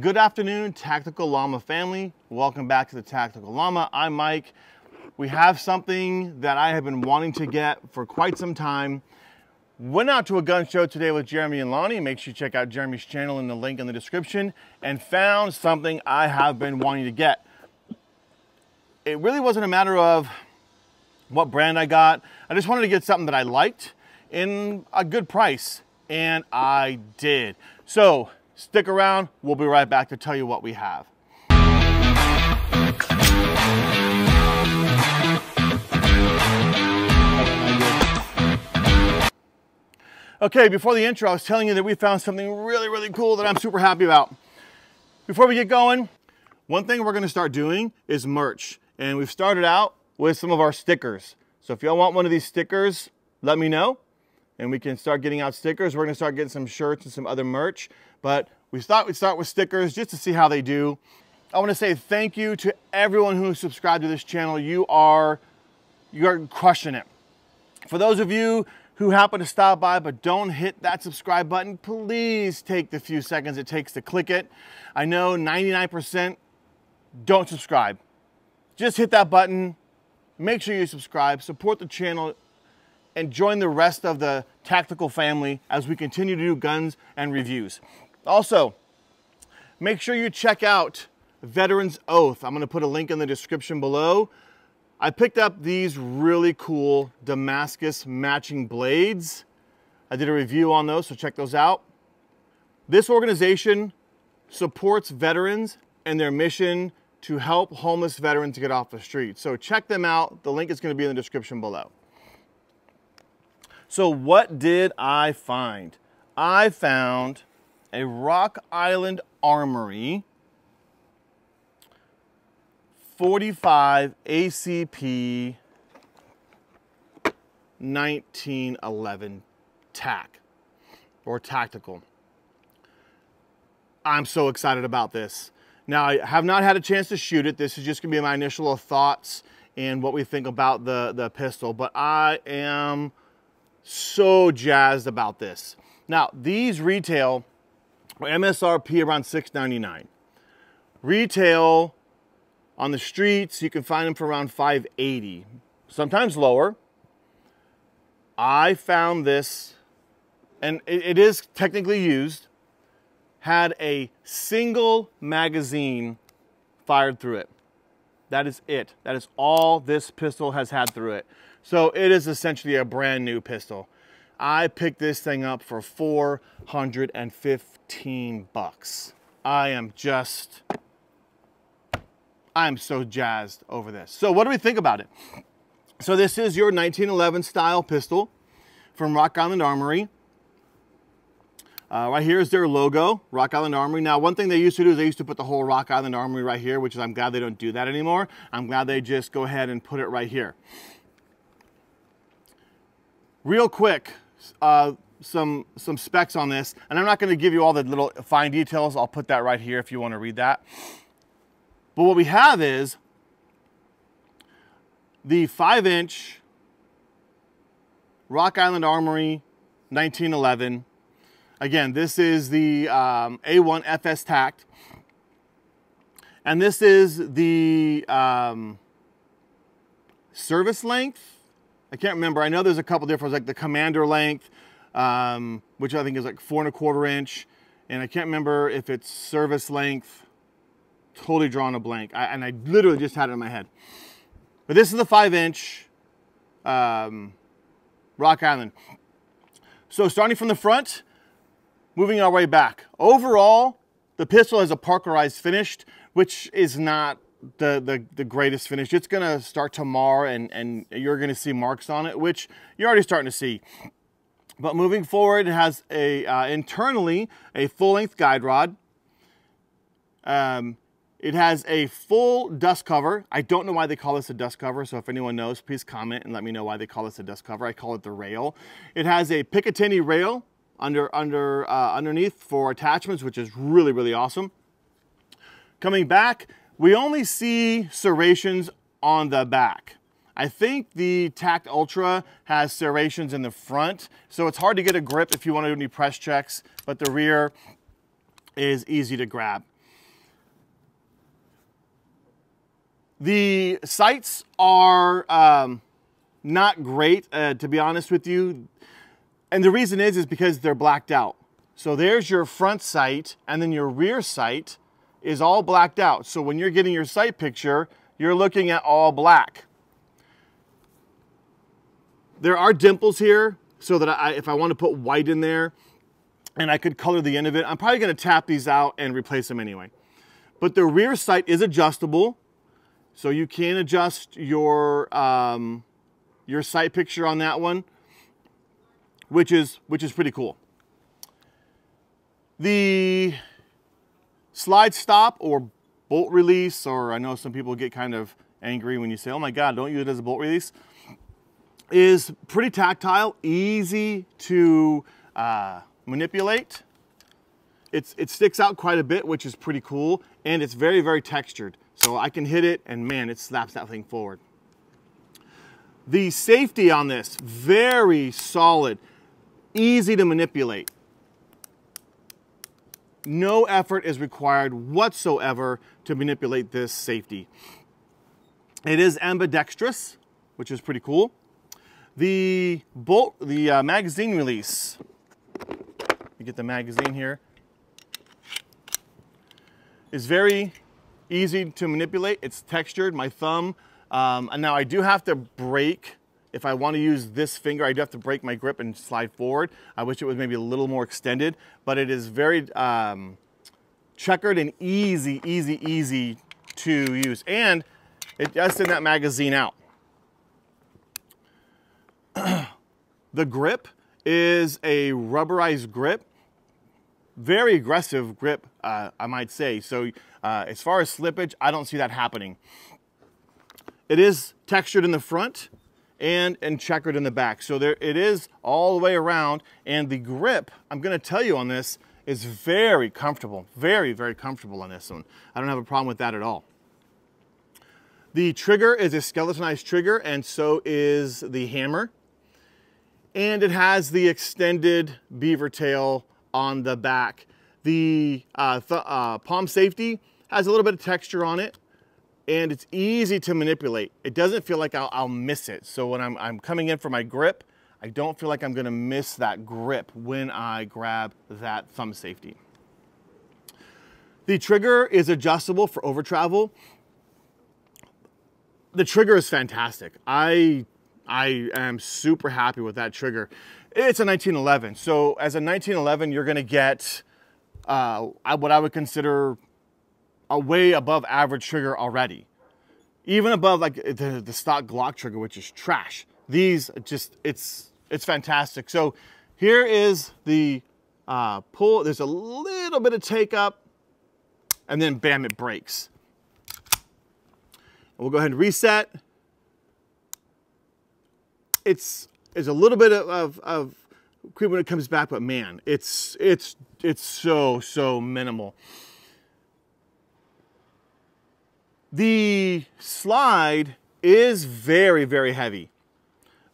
Good afternoon, Tactical Llama family. Welcome back to the Tactical Llama. I'm Mike. We have something that I have been wanting to get for quite some time. Went out to a gun show today with Jeremy and Lonnie. Make sure you check out Jeremy's channel in the link in the description, and found something I have been wanting to get. It really wasn't a matter of what brand I got. I just wanted to get something that I liked in a good price, and I did. So, stick around, we'll be right back to tell you what we have. Okay, before the intro, I was telling you that we found something really, really cool that I'm super happy about. Before we get going, one thing we're gonna start doing is merch. And we've started out with some of our stickers. So if y'all want one of these stickers, let me know, and we can start getting out stickers. We're gonna start getting some shirts and some other merch, but we thought we'd start with stickers just to see how they do. I wanna say thank you to everyone who subscribed to this channel. You are crushing it. For those of you who happen to stop by but don't hit that subscribe button, please take the few seconds it takes to click it. I know 99% don't subscribe. Just hit that button, make sure you subscribe, support the channel, and join the rest of the Tactical family as we continue to do guns and reviews. Also, make sure you check out Veterans Oath. I'm gonna put a link in the description below. I picked up these really cool Damascus matching blades. I did a review on those, so check those out. This organization supports veterans and their mission to help homeless veterans get off the street. So check them out. The link is gonna be in the description below. So what did I find? I found a Rock Island Armory 45 ACP 1911 TAC, or Tactical. I'm so excited about this. Now, I have not had a chance to shoot it. This is just gonna be my initial thoughts and what we think about the pistol, but I am so jazzed about this. Now, these retail MSRP around $6.99. Retail on the streets, you can find them for around $5.80, sometimes lower. I found this, and it is technically used, had a single magazine fired through it. That is it. That is all this pistol has had through it. So it is essentially a brand new pistol. I picked this thing up for $415. I am so jazzed over this. So what do we think about it? So this is your 1911 style pistol from Rock Island Armory. Right here is their logo, Rock Island Armory. Now, one thing they used to do is they used to put the whole Rock Island Armory right here, which is, I'm glad they don't do that anymore. I'm glad they just go ahead and put it right here. Real quick, some specs on this, and I'm not gonna give you all the little fine details. I'll put that right here if you wanna read that. But what we have is the 5-inch Rock Island Armory 1911. Again, this is the A1 FS TAC, and this is the service length. I can't remember. I know there's a couple different, like the commander length, which I think is like 4 1/4 inch. And I can't remember if it's service length, totally drawn a blank. And I literally just had it in my head. But this is the 5-inch Rock Island. So starting from the front, moving our way back. Overall, the pistol has a parkerized finish, which is not the greatest finish. It's gonna start to mar, and you're gonna see marks on it, which you're already starting to see. But moving forward, it has a internally a full-length guide rod. It has a full dust cover. I don't know why they call this a dust cover, so if anyone knows, please comment and let me know why they call this a dust cover. I call it the rail. It has a Picatinny rail underneath for attachments, which is really, really awesome. Coming back, we only see serrations on the back. I think the TAC Ultra has serrations in the front, so it's hard to get a grip if you want to do any press checks, but the rear is easy to grab. The sights are not great, to be honest with you. And the reason is because they're blacked out. So there's your front sight, and then your rear sight is all blacked out. So when you're getting your sight picture, you're looking at all black. There are dimples here, so that if I want to put white in there, and I could color the end of it, I'm probably going to tap these out and replace them anyway. But the rear sight is adjustable, so you can adjust your sight picture on that one, which is pretty cool. The slide stop or bolt release, or I know some people get kind of angry when you say, oh my God, don't use it as a bolt release, is pretty tactile, easy to manipulate. It sticks out quite a bit, which is pretty cool, and it's very, very textured. So I can hit it, and man, it slaps that thing forward. The safety on this, very solid, easy to manipulate. No effort is required whatsoever to manipulate this safety. It is ambidextrous, which is pretty cool. The bolt, the magazine release, you get the magazine here, is very easy to manipulate. It's textured, my thumb. And now I do have to break, if I want to use this finger, I do have to break my grip and slide forward. I wish it was maybe a little more extended, but it is very checkered and easy to use. And it does send that magazine out. The grip is a rubberized grip, very aggressive grip, I might say. So as far as slippage, I don't see that happening. It is textured in the front and checkered in the back. So there it is all the way around. And the grip, I'm going to tell you on this, is very comfortable, very, very comfortable on this one. I don't have a problem with that at all. The trigger is a skeletonized trigger, and so is the hammer. And it has the extended beaver tail on the back. The palm safety has a little bit of texture on it, and it's easy to manipulate. It doesn't feel like I'll miss it. So when I'm coming in for my grip, I don't feel like I'm gonna miss that grip when I grab that thumb safety. The trigger is adjustable for over travel. The trigger is fantastic. I am super happy with that trigger. It's a 1911. So as a 1911, you're gonna get what I would consider a way above average trigger already. Even above like the stock Glock trigger, which is trash. These just, it's fantastic. So here is the pull. There's a little bit of take up and then bam, it breaks. We'll go ahead and reset. It's a little bit of creep when it comes back, but man, it's so minimal. The slide is very, very heavy.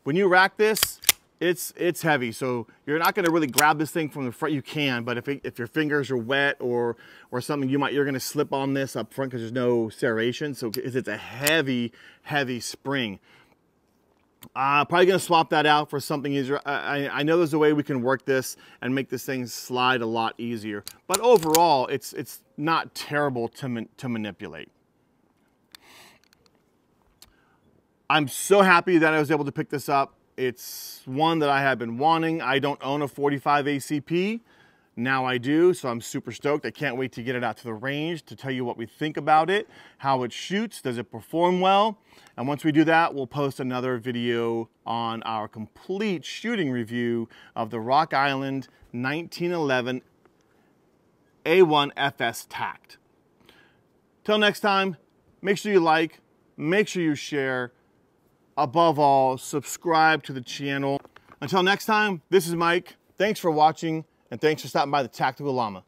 When you rack this, it's heavy. So you're not gonna really grab this thing from the front. You can, but if your fingers are wet or something, you're gonna slip on this up front because there's no serration. So it's a heavy, heavy spring. Probably gonna swap that out for something easier. I know there's a way we can work this and make this thing slide a lot easier. But overall, it's not terrible to manipulate. I'm so happy that I was able to pick this up. It's one that I have been wanting. I don't own a 45 ACP. Now I do, so I'm super stoked. I can't wait to get it out to the range to tell you what we think about it, how it shoots, does it perform well? And once we do that, we'll post another video on our complete shooting review of the Rock Island 1911 A1FS Tact. Till next time, make sure you like, make sure you share, above all, subscribe to the channel. Until next time, this is Mike. Thanks for watching, and thanks for stopping by the Tactical Llama.